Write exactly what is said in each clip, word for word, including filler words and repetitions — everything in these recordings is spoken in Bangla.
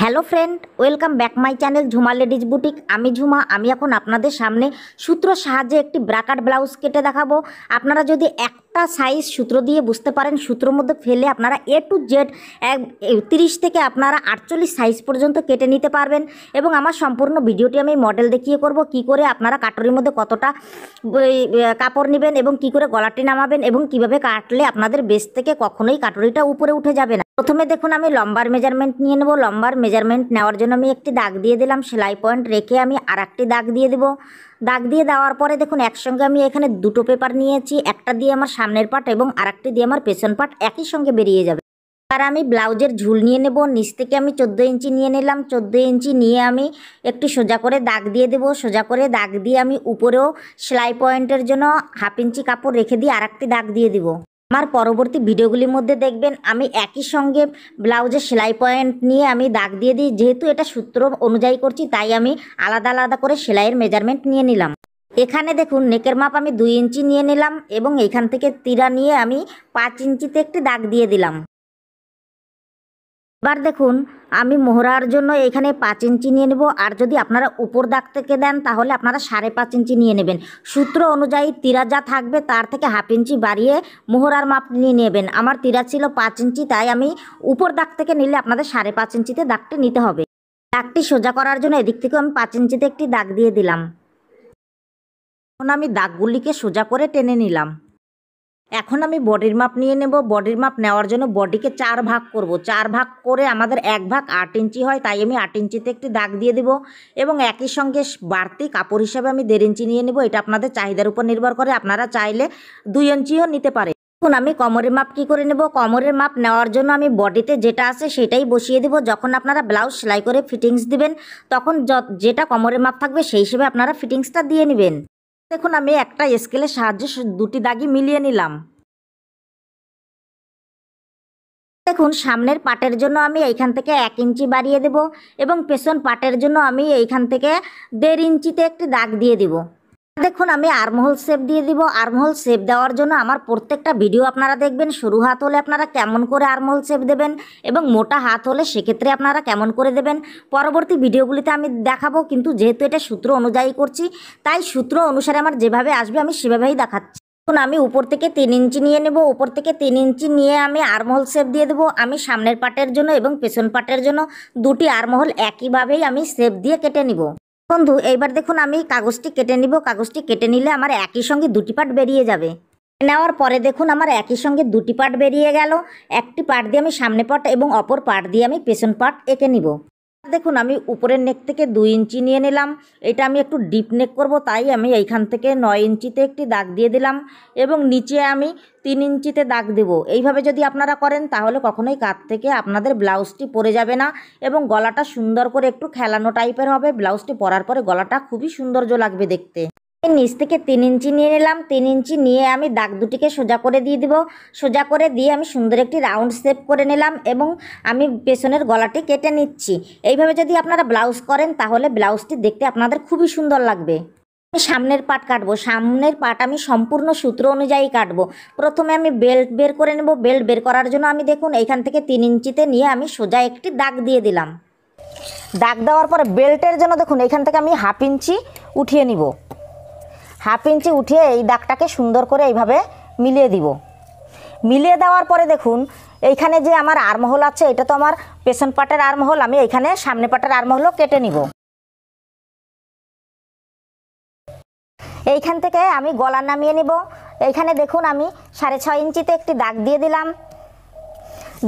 Hello friend welcome back my channel Jhuma ladies boutique. आमी झुमा आमी एखन आपनादेर सामने सूत्रोर साहाज्ये एकटी ब्राकाट ब्लाउज केटे देखाबो। आपनारा जोदि एकटा साइज सूत्रो दिये बुझते पारेन, सूत्रोर मध्ये फेले आपनारा ए टू जेड त्रिश थेके आपनारा आठचल्लिश साइज पर्यन्त केटे निते पारबेन। एबं आमार सम्पूर्ण भिडियोटी आमी मडेल देखिये करब, कि करे आपनारा काटरिर मध्ये कतटा कापड़ नेबेन एबं कि करे गलाटी नामाबेन एबं किभाबे काटले आपनादेर बेस थेके कखनोई काटरिटा उपरे उठे जाबे ना। प्रथमे देखुन आमी लम्बार मेजारमेंट निये नेब। लम्बार मेजारमेंट नेওয়ার জন্য আমি একটি দাগ দিয়ে দিলাম, সেলাই পয়েন্ট রেখে আমি আরেকটি দাগ দিয়ে দেব। দাগ দিয়ে দেওয়ার পরে দেখুন একসঙ্গে আমি এখানে দুটো পেপার নিয়েছি, একটা দিয়ে আমার সামনের পার্ট এবং আরেকটি দিয়ে আমার পেছন পার্ট একই সঙ্গে বেরিয়ে যাবে। আর আমি ব্লাউজের ঝুল নিয়ে নেব। নিচ থেকে আমি চোদ্দো ইঞ্চি নিয়ে নিলাম। চোদ্দো ইঞ্চি নিয়ে আমি একটু সোজা করে দাগ দিয়ে দেব। সোজা করে দাগ দিয়ে আমি উপরেও সেলাই পয়েন্টের জন্য হাফ ইঞ্চি কাপড় রেখে দিয়ে আরেকটি দাগ দিয়ে দেব। আমার পরবর্তী ভিডিওগুলির মধ্যে দেখবেন আমি একই সঙ্গে ব্লাউজের সেলাই পয়েন্ট নিয়ে আমি দাগ দিয়ে দিই। যেহেতু এটা সূত্র অনুযায়ী করছি তাই আমি আলাদা আলাদা করে সেলাইয়ের মেজারমেন্ট নিয়ে নিলাম। এখানে দেখুন নেকের মাপ আমি দুই ইঞ্চি নিয়ে নিলাম এবং এখান থেকে তিরা নিয়ে আমি পাঁচ ইঞ্চিতে একটি দাগ দিয়ে দিলাম। এবার দেখুন আমি মোহরার জন্য এখানে পাঁচ ইঞ্চি নিয়ে নেব। আর যদি আপনারা উপর দাগ থেকে দেন তাহলে আপনারা সাড়ে পাঁচ ইঞ্চি নিয়ে নেবেন। সূত্র অনুযায়ী তিরা যা থাকবে তার থেকে হাফ ইঞ্চি বাড়িয়ে মোহরার মাপ নিয়ে নেবেন। আমার তিরা ছিল পাঁচ ইঞ্চি, তাই আমি উপর দাগ থেকে নিলে আপনাদের সাড়ে পাঁচ ইঞ্চিতে দাগটি নিতে হবে। দাগটি সোজা করার জন্য এদিক থেকে আমি পাঁচ ইঞ্চিতে একটি দাগ দিয়ে দিলাম। এখন আমি দাগগুলিকে সোজা করে টেনে নিলাম। এখন আমি বডির মাপ নিয়ে নেব। বডির মাপ নেওয়ার জন্য বডিকে চার ভাগ করব। চার ভাগ করে আমাদের এক ভাগ আট ইঞ্চি হয়, তাই আমি আট ইঞ্চিতে একটি দাগ দিয়ে দেব এবং একই সঙ্গে বাড়তি কাপড় হিসাবে আমি দেড় ইঞ্চি নিয়ে নেব। এটা আপনাদের চাহিদার উপর নির্ভর করে, আপনারা চাইলে দুই ইঞ্চিও নিতে পারে। এখন আমি কোমরের মাপ কী করে নেব? কোমরের মাপ নেওয়ার জন্য আমি বডিতে যেটা আছে সেটাই বসিয়ে দেব। যখন আপনারা ব্লাউজ সেলাই করে ফিটিংস দিবেন তখন যেটা কোমরের মাপ থাকবে সেই হিসেবে আপনারা ফিটিংসটা দিয়ে নেবেন। দেখুন আমি একটা স্কেলের সাহায্যে দুটি দাগি মিলিয়ে নিলাম। দেখুন সামনের পাটের জন্য আমি এইখান থেকে এক ইঞ্চি বাড়িয়ে দেব এবং পেছন পাটের জন্য আমি এইখান থেকে দেড় ইঞ্চিতে একটি দাগ দিয়ে দেব। দেখুন আমি আর্মহোল শেপ দিয়ে দিব। আর্মহোল শেপ দেওয়ার জন্য আমার প্রত্যেকটা ভিডিও আপনারা দেখবেন। সরু হাত হলে আপনারা কেমন করে আর্মহোল শেপ দেবেন এবং মোটা হাত হলে সেক্ষেত্রে আপনারা কেমন করে দেবেন পরবর্তী ভিডিওগুলিতে আমি দেখাবো। কিন্তু যেহেতু এটা সূত্র অনুযায়ী করছি তাই সূত্র অনুসারে আমার যেভাবে আসবে আমি সেভাবেই দেখাচ্ছি। এখন আমি উপর থেকে তিন ইঞ্চি নিয়ে নেব। উপর থেকে তিন ইঞ্চি নিয়ে আমি আর্মহোল শেপ দিয়ে দেবো। আমি সামনের পাটের জন্য এবং পেছন পাটের জন্য দুটি আর্মহোল একইভাবেই আমি শেপ দিয়ে কেটে নিব। বন্ধু এইবার দেখুন আমি কাগজটি কেটে নিব। কাগজটি কেটে নিলে আমার একই সঙ্গে দুটি পার্ট বেরিয়ে যাবে। নেওয়ার পরে দেখুন আমার একই সঙ্গে দুটি পার্ট বেরিয়ে গেল। একটি পার্ট দিয়ে আমি সামনে পার্ট এবং অপর পার্ট দিয়ে আমি পেছন পার্ট এঁকে নিব। দেখুন আমি উপরের নেক থেকে দুই ইঞ্চি নিয়ে নিলাম। এটা আমি একটু ডিপ নেক করব, তাই আমি এইখান থেকে নয় ইঞ্চিতে একটি দাগ দিয়ে দিলাম এবং নিচে আমি তিন ইঞ্চিতে দাগ দেব। এইভাবে যদি আপনারা করেন তাহলে কখনোই কাত থেকে আপনাদের ব্লাউজটি পরে যাবে না এবং গলাটা সুন্দর করে একটু খেলানো টাইপের হবে। ব্লাউজটি পরার পরে গলাটা খুবই সৌন্দর্য লাগবে দেখতে। নিচ থেকে তিন ইঞ্চি নিয়ে নিলাম। তিন ইঞ্চি নিয়ে আমি দাগ দুটিকে সোজা করে দিয়ে দিব। সোজা করে দিয়ে আমি সুন্দর একটি রাউন্ড শেপ করে নিলাম এবং আমি পেছনের গলাটি কেটে নিচ্ছি। এইভাবে যদি আপনারা ব্লাউজ করেন তাহলে ব্লাউজটি দেখতে আপনাদের খুবই সুন্দর লাগবে। আমি সামনের পাট কাটবো। সামনের পাট আমি সম্পূর্ণ সূত্র অনুযায়ী কাটবো। প্রথমে আমি বেল্ট বের করে নেব। বেল্ট বের করার জন্য আমি দেখুন এইখান থেকে তিন ইঞ্চিতে নিয়ে আমি সোজা একটি দাগ দিয়ে দিলাম। দাগ দেওয়ার পরে বেল্টের জন্য দেখুন এইখান থেকে আমি হাফ ইঞ্চি উঠিয়ে নিব। হাফ ইঞ্চি উঠিয়ে এই দাগটাকে সুন্দর করে এইভাবে মিলিয়ে দিব। মিলিয়ে দেওয়ার পরে দেখুন এইখানে যে আমার আর্মহোল আছে এটা তো আমার পেছন পাটের আর্মহোল, আমি এইখানে সামনে পাটের আর্মহোলও কেটে নিব। এইখান থেকে আমি গলা নামিয়ে নিব। এইখানে দেখুন আমি সাড়ে ছয় ইঞ্চিতে একটি দাগ দিয়ে দিলাম।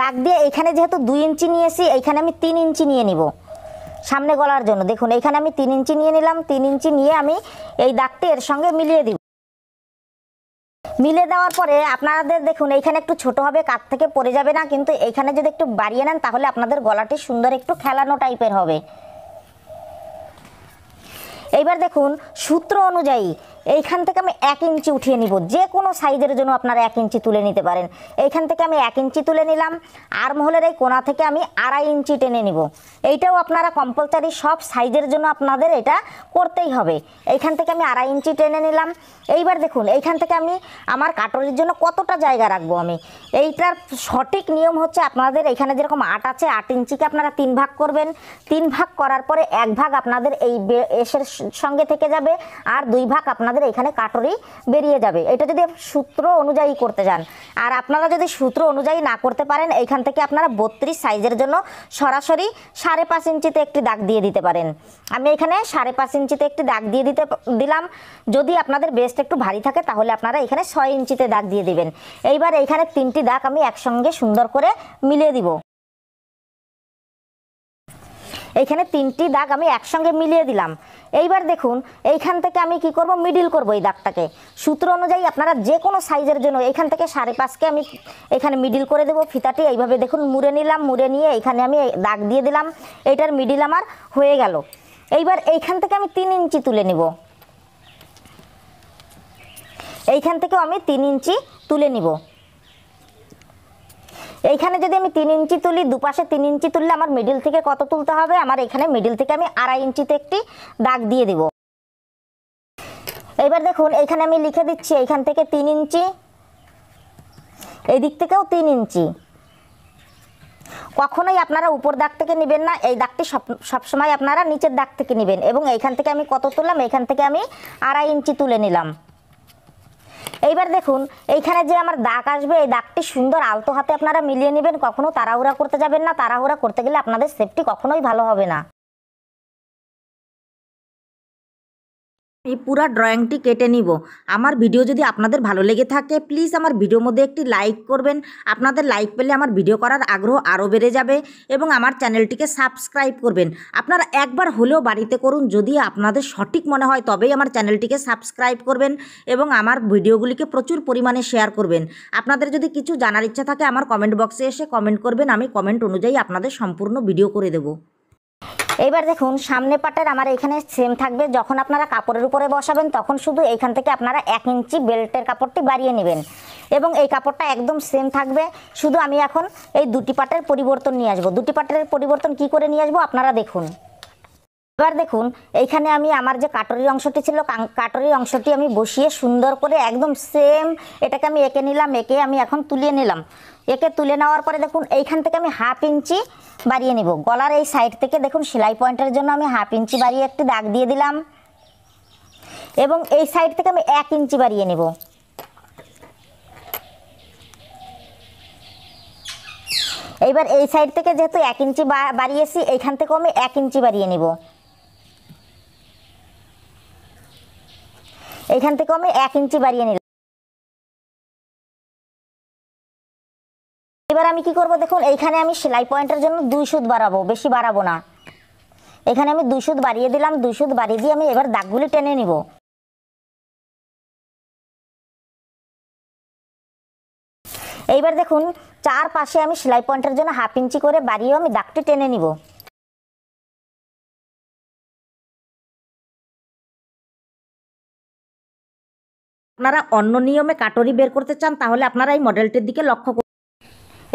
দাগ দিয়ে এইখানে যেহেতু দুই ইঞ্চি নিয়েছি এইখানে আমি তিন ইঞ্চি নিয়ে নিব সামনে গলার জন্য। দেখুন এইখানে আমি তিন ইঞ্চি নিয়ে নিলাম। তিন ইঞ্চি নিয়ে আমি এই দাগটি এর সঙ্গে মিলিয়ে দিব। মিলে দেওয়ার পরে আপনাদের দেখুন এইখানে একটু ছোট হবে, কাত থেকে পড়ে যাবে না, কিন্তু এইখানে যদি একটু বাড়িয়ে নেন তাহলে আপনাদের গলাটি সুন্দর একটু খেলানো টাইপের হবে। এইবার দেখুন সূত্র অনুযায়ী এইখান থেকে আমি এক ইঞ্চি উঠিয়ে নিব, যে কোনো সাইজের জন্য আপনারা এক ইঞ্চি তুলে নিতে পারেন। এইখান থেকে আমি এক ইঞ্চি তুলে নিলাম। আর্ম হোলের এই কোণা থেকে আমি আড়াই ইঞ্চি টেনে নিব। এইটাও আপনারা কম্পালসারি সব সাইজের জন্য আপনাদের এটা করতেই হবে। এইখান থেকে আমি আড়াই ইঞ্চি টেনে নিলাম। এইবার দেখুন এইখান থেকে আমি আমার কাটরের জন্য কতটা জায়গা রাখবো। আমি এইটার সঠিক নিয়ম হচ্ছে আপনাদের এইখানে যেরকম আট আছে, আট ইঞ্চিকে আপনারা তিন ভাগ করবেন। তিন ভাগ করার পরে এক ভাগ আপনাদের এই এসের সঙ্গে থেকে যাবে, আর দুই ভাগ আপনাদের এখানে কাটরি বেরিয়ে যাবে। এটা যদি সূত্র অনুযায়ী করতে যান, আর আপনারা যদি সূত্র অনুযায়ী না করতে পারেন এইখান থেকে আপনারা বত্রিশ সাইজের জন্য সরাসরি সাড়ে পাঁচ ইঞ্চিতে একটি দাগ দিয়ে দিতে পারেন। আমি এখানে সাড়ে পাঁচ ইঞ্চিতে একটি দাগ দিয়ে দিতে দিলাম। যদি আপনাদের বেস্ট একটু ভারী থাকে তাহলে আপনারা এখানে ছয় ইঞ্চিতে দাগ দিয়ে দিবেন। এইবার এইখানে তিনটি দাগ আমি একসঙ্গে সুন্দর করে মিলিয়ে দিব। এইখানে তিনটি দাগ আমি একসঙ্গে মিলিয়ে দিলাম। এইবার দেখুন এইখান থেকে আমি কি করব, মিডিল করব এই দাগটাকে। সূত্র অনুযায়ী আপনারা যে কোনো সাইজের জন্য এইখান থেকে সাড়ে পাঁচকে আমি এখানে মিডিল করে দেব। ফিতাটি এইভাবে দেখুন মুড়ে নিলাম, মুড়ে নিয়ে এইখানে আমি দাগ দিয়ে দিলাম। এইটার মিডিল আমার হয়ে গেল। এইবার এইখান থেকে আমি তিন ইঞ্চি তুলে নিব। এইখান থেকেও আমি তিন ইঞ্চি তুলে নিব। এইখানে যদি আমি তিন ইঞ্চি তুলি, দুপাশে তিন ইঞ্চি তুললে আমার মিডিল থেকে কত তুলতে হবে, আমার এখানে মিডিল থেকে আমি আড়াই ইঞ্চিতে একটি দাগ দিয়ে দিব। এইবার দেখুন এইখানে আমি লিখে দিচ্ছি এইখান থেকে তিন ইঞ্চি, এই দিক থেকেও তিন ইঞ্চি। কখনোই আপনারা উপর দাগ থেকে নেবেন না, এই দাগটি সব সবসময় আপনারা নিচের দাগ থেকে নেবেন। এবং এইখান থেকে আমি কত তুললাম, এইখান থেকে আমি আড়াই ইঞ্চি তুলে নিলাম। এইবার দেখুন এইখানে যে আমার দাগ আসবে এই দাগটি সুন্দর আলতো হাতে আপনারা মিলিয়ে নেবেন। কখনো তাড়াহুড়া করতে যাবেন না, তাড়াহুড়া করতে গেলে আপনাদের সেফটি কখনোই ভালো হবে না। এই পুরা ড্রয়িংটি কেটে নিব। আমার ভিডিও যদি আপনাদের ভালো লেগে থাকে প্লিজ আমার ভিডিওর মধ্যে একটি লাইক করবেন। আপনাদের লাইক পেলে আমার ভিডিও করার আগ্রহ আরও বেড়ে যাবে। এবং আমার চ্যানেলটিকে সাবস্ক্রাইব করবেন। আপনারা একবার হলেও বাড়িতে করুন, যদি আপনাদের সঠিক মনে হয় তবেই আমার চ্যানেলটিকে সাবস্ক্রাইব করবেন এবং আমার ভিডিওগুলিকে প্রচুর পরিমাণে শেয়ার করবেন। আপনাদের যদি কিছু জানার ইচ্ছা থাকে আমার কমেন্ট বক্সে এসে কমেন্ট করবেন, আমি কমেন্ট অনুযায়ী আপনাদের সম্পূর্ণ ভিডিও করে দেবো। এইবার দেখুন সামনে পাটের আমার এখানে সেম থাকবে। যখন আপনারা কাপড়ের উপরে বসাবেন তখন শুধু এইখান থেকে আপনারা এক ইঞ্চি বেল্টের কাপড়টি বাড়িয়ে নেবেন এবং এই কাপড়টা একদম সেম থাকবে। শুধু আমি এখন এই দুটি পাটের পরিবর্তন নিয়ে আসবো। দুটি পাটের পরিবর্তন কি করে নিয়ে আসবো আপনারা দেখুন। এবার দেখুন এইখানে আমি আমার যে কাটরির অংশটি ছিল, কাটরির অংশটি আমি বসিয়ে সুন্দর করে একদম সেম এটাকে আমি এঁকে নিলাম। এঁকে আমি এখন তুলে নিলাম। একে তুলে নেওয়ার পরে দেখুন এইখান থেকে আমি হাফ ইঞ্চি বাড়িয়ে নিব। গলার এই সাইড থেকে দেখুন সেলাই পয়েন্টের জন্য আমি হাফ ইঞ্চি বাড়িয়ে একটি দাগ দিয়ে দিলাম এবং এই সাইড থেকে আমি এক ইঞ্চি বাড়িয়ে নেব। এইবার এই সাইড থেকে যেহেতু এক ইঞ্চি বাড়িয়েছি এইখান থেকেও আমি এক ইঞ্চি বাড়িয়ে নিব। এইখান থেকেও আমি এক ইঞ্চি বাড়িয়ে নিলাম। এবার আমি কি করব দেখুন, এইখানে আমি সেলাই পয়েন্টের জন্য দুই সুত বাড়াবো, বেশি বাড়াবো না। এখানে আমি দুই সুত বাড়িয়ে দিলাম। দুই সুত বাড়িয়ে দিয়ে আমি এবার দাগগুলি টেনে নিব। এইবার দেখুন চার পাশে আমি সেলাই পয়েন্টের জন্য হাফ ইঞ্চি করে বাড়িয়ে আমি দাগটি টেনে নিব। আপনারা অন্য নিয়মে কাটরি বের করতে চান তাহলে আপনারা এই মডেলটির দিকে লক্ষ্য করুন।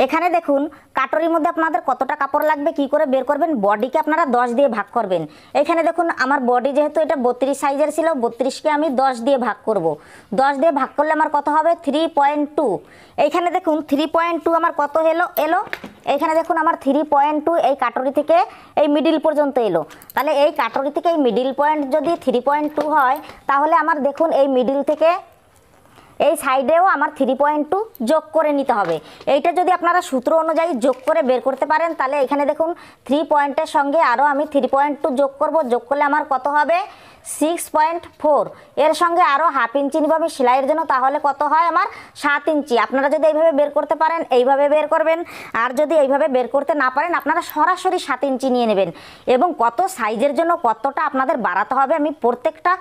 এখানে দেখুন কাটরির মধ্যে আপনাদের কতটা কাপড় লাগবে কি করে বের করবেন। বডিকে আপনারা দশ দিয়ে ভাগ করবেন। এখানে দেখুন আমার বডি যেহেতু এটা বত্রিশ সাইজের ছিল, বত্রিশকে আমি দশ দিয়ে ভাগ করব। দশ দিয়ে ভাগ করলে আমার কত হবে থ্রি পয়েন্ট টু। এইখানে দেখুন থ্রি পয়েন্ট টু আমার কত এলো এলো এইখানে দেখুন আমার থ্রি পয়েন্ট টু এই কাটরি থেকে এই মিডিল পর্যন্ত এলো। তাহলে এই কাটরি থেকে এই মিডিল পয়েন্ট যদি থ্রি পয়েন্ট টু হয় তাহলে আমার দেখুন এই মিডিল থেকে এই সাইডেও আমার থ্রি পয়েন্ট টু যোগ করে নিতে হবে। এইটা যদি আপনারা সূত্র অনুযায়ী যোগ করে বের করতে পারেন তাহলে এখানে দেখুন থ্রি পয়েন্টের সঙ্গে আরও আমি থ্রি পয়েন্ট টু যোগ করব। যোগ করলে আমার কত হবে সিক্স পয়েন্ট ফোর। এর সঙ্গে আরও হাফ ইঞ্চি নিব আমি সেলাইয়ের জন্য, তাহলে কত হয় আমার সাত ইঞ্চি। আপনারা যদি এইভাবে বের করতে পারেন এইভাবে বের করবেন, আর যদি এইভাবে বের করতে না পারেন আপনারা সরাসরি সাত ইঞ্চি নিয়ে নেবেন। এবং কত সাইজের জন্য কতটা আপনাদের বাড়াতে হবে আমি প্রত্যেকটা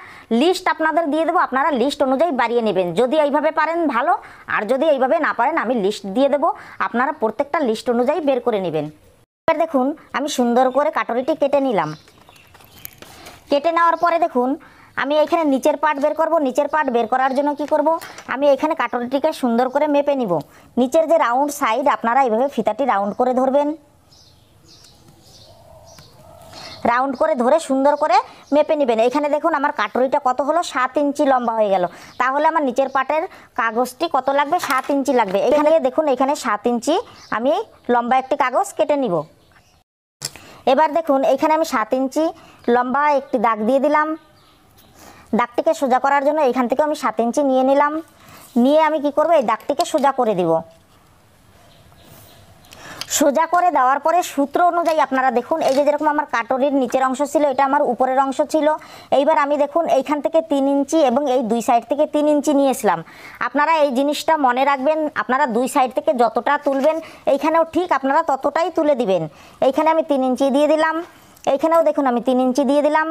লিস্ট আপনাদের দিয়ে দেবো, আপনারা লিস্ট অনুযায়ী বাড়িয়ে নেবেন। যদি এইভাবে পারেন ভালো, আর যদি এইভাবে না পারেন আমি লিস্ট দিয়ে দেবো, আপনারা প্রত্যেকটা লিস্ট অনুযায়ী বের করে নেবেন। এবার দেখুন আমি সুন্দর করে কাটরিটি কেটে নিলাম। কেটে নেওয়ার পরে দেখুন আমি এখানে নিচের পার্ট বের করব। নিচের পার্ট বের করার জন্য কি করব, আমি এখানে কাটুনটিকে সুন্দর করে মেপে নিব। নিচের যে রাউন্ড সাইড আপনারা এইভাবে ফিতাটি রাউন্ড করে ধরবেন, রাউন্ড করে ধরে সুন্দর করে মেপে নেবেন। এখানে দেখুন আমার কাটুরিটা কত হলো, সাত ইঞ্চি লম্বা হয়ে গেল। তাহলে আমার নিচের পাটের কাগজটি কত লাগবে, সাত ইঞ্চি লাগবে। এখানে দেখুন এখানে সাত ইঞ্চি আমি লম্বা একটি কাগজ কেটে নিব। এবার দেখুন এখানে আমি সাত ইঞ্চি লম্বা একটি দাগ দিয়ে দিলাম। দাগটিকে সোজা করার জন্য এখান থেকে আমি সাত ইঞ্চি নিয়ে নিলাম, নিয়ে আমি কি করব, এই দাগটিকে সোজা করে দিব। সোজা করে দেওয়ার পরে সূত্র অনুযায়ী আপনারা দেখুন এই যে যেরকম আমার কাটরির নিচের অংশ ছিল, এটা আমার উপরের অংশ ছিল। এইবার আমি দেখুন এইখান থেকে তিন ইঞ্চি এবং এই দুই সাইড থেকে তিন ইঞ্চি নিয়েছিলাম। আপনারা এই জিনিসটা মনে রাখবেন, আপনারা দুই সাইড থেকে যতটা তুলবেন এইখানেও ঠিক আপনারা ততটাই তুলে দিবেন। এইখানে আমি তিন ইঞ্চি দিয়ে দিলাম, এইখানেও দেখুন আমি তিন ইঞ্চি দিয়ে দিলাম।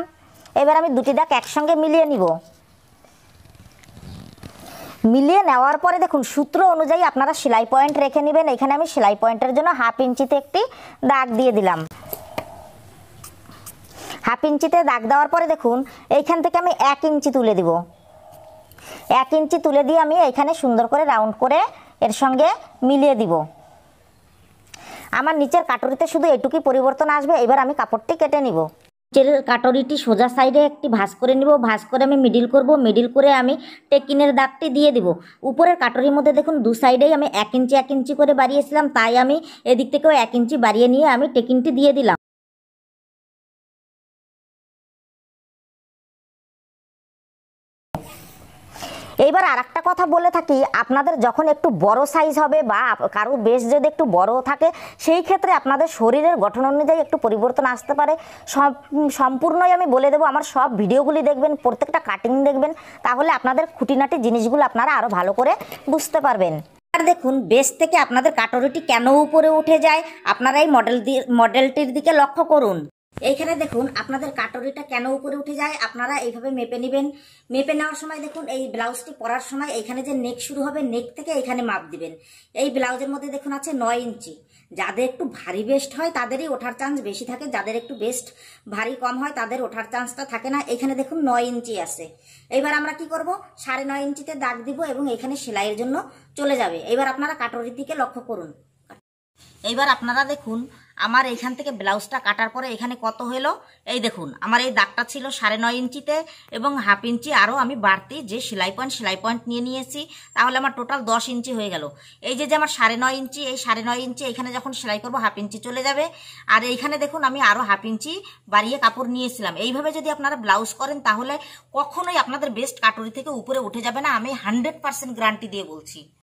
এবার আমি দুটি দাগ একসঙ্গে মিলিয়ে নিব। মিলিয়ে নেওয়ার পরে দেখুন সূত্র অনুযায়ী আপনারা সেলাই পয়েন্ট রেখে নেবেন। এখানে আমি সেলাই পয়েন্টের জন্য হাফ ইঞ্চিতে একটি দাগ দিয়ে দিলাম। হাফ ইঞ্চিতে দাগ দেওয়ার পরে দেখুন এইখান থেকে আমি এক ইঞ্চি তুলে দিব। এক ইঞ্চি তুলে দিয়ে আমি এইখানে সুন্দর করে রাউন্ড করে এর সঙ্গে মিলিয়ে দিব। আমার নিচের কাটুরিতে শুধু এটুকুই পরিবর্তন আসবে। এবার আমি কাপড়টি কেটে নিব। নিচের কাটরিটি সোজা সাইডে একটি ভাঁজ করে নিব, ভাঁজ করে আমি মিডিল করব, মিডিল করে আমি টেকিনের দাগটি দিয়ে দিব। উপরের কাটরির মধ্যে দেখুন দু সাইডেই আমি এক ইঞ্চি এক ইঞ্চি করে বাড়িয়েছিলাম, তাই আমি এদিক থেকেও এক ইঞ্চি বাড়িয়ে নিয়ে আমি টেকিনটি দিয়ে দিলাম। এইবার আর একটা কথা বলে থাকি, আপনাদের যখন একটু বড় সাইজ হবে বা কারো বেশ যদি একটু বড় থাকে সেই ক্ষেত্রে আপনাদের শরীরের গঠন অনুযায়ী একটু পরিবর্তন আসতে পারে। সব সম্পূর্ণই আমি বলে দেবো, আমার সব ভিডিওগুলি দেখবেন, প্রত্যেকটা কাটিং দেখবেন, তাহলে আপনাদের খুঁটিনাটি জিনিসগুলো আপনারা আরও ভালো করে বুঝতে পারবেন। আর দেখুন বেস থেকে আপনাদের কাটরিটি কেন উপরে উঠে যায়, আপনারা এই মডেল মডেলটির দিকে লক্ষ্য করুন। এইখানে দেখুন আপনাদের কাটরিটা কেন উপরে উঠে যায়, আপনারা এইভাবে মেপে নেবেন। মেপে নেওয়ার সময় দেখুন এই ব্লাউজটি পরার সময় এইখানে যে নেক শুরু হবে, নেক থেকে এইখানে মাপ দিবেন। এই ব্লাউজের মধ্যে দেখুন আছে নয় ইঞ্চি। যাদের একটু ভারী বেস্ট হয় তাদেরই ওঠার চান্স বেশি থাকে, যাদের একটু বেস্ট ভারী কম হয় তাদের ওঠার চান্সটা থাকে না। এখানে দেখুন নয় ইঞ্চি আছে। এবার আমরা কি করব, সাড়ে নয় ইঞ্চিতে দাগ দিব এবং এখানে সেলাইয়ের জন্য চলে যাবে। এবার আপনারা কাটরির দিকে লক্ষ্য করুন। এইবার আপনারা দেখুন আমার এইখান থেকে ব্লাউজটা কাটার পরে এখানে কত হলো, এই দেখুন আমার এই দাগটা ছিল সাড়ে নয় ইঞ্চিতে এবং হাফ ইঞ্চি আরও আমি বাড়তি যে সেলাই পয়েন্ট সেলাই পয়েন্ট নিয়ে নিয়েছি, তাহলে আমার টোটাল দশ ইঞ্চি হয়ে গেল। এই যে যে আমার সাড়ে নয় ইঞ্চি, এই সাড়ে নয় ইঞ্চি এখানে যখন সেলাই করবো হাফ ইঞ্চি চলে যাবে। আর এইখানে দেখুন আমি আরও হাফ ইঞ্চি বাড়িয়ে কাপড় নিয়েছিলাম। এইভাবে যদি আপনারা ব্লাউজ করেন তাহলে কখনোই আপনাদের বেস্ট কাটুরি থেকে উপরে উঠে যাবে না, আমি হান্ড্রেড পার্সেন্ট গ্যারান্টি দিয়ে বলছি।